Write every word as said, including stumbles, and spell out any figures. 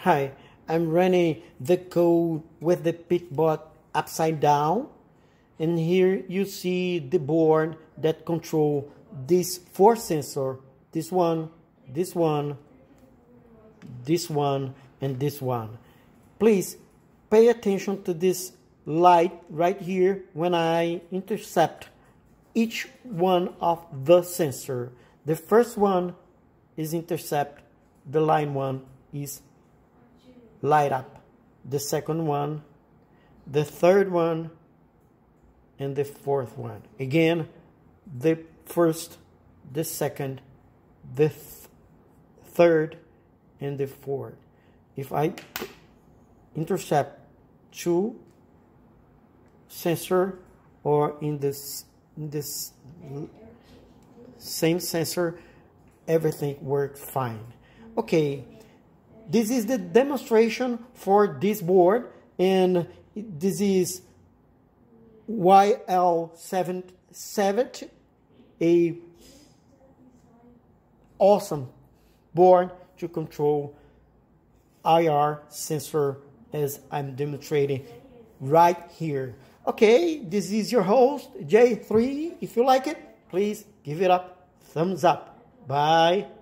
Hi, I'm running the code with the PitBot upside down, and here you see the board that control these four sensors, this one, this one, this one, and this one. Please pay attention to this light right here when I intercept each one of the sensor. The first one is intercept, the line one is light up, the second one, the third one, and the fourth one. Again, the first, the second, the th third, and the fourth. If I intercept two sensor or in this in this same sensor, everything worked fine. Okay. This is the demonstration for this board, and this is Y L seventy, a awesome board to control I R sensor as I'm demonstrating right here. Okay, this is your host, J three. If you like it, please give it a thumbs up. Bye.